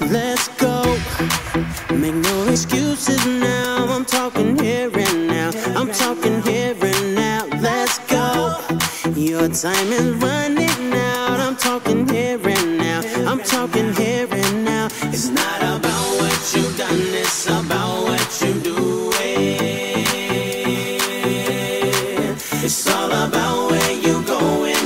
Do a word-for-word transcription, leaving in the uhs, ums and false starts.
Let's go. Make no excuses now. I'm talking here and now. I'm talking here and now. Let's go. Your time is running out. I'm talking here and now. I'm talking here and now. It's not about what you've done. It's about what you do. It's all about where you're going.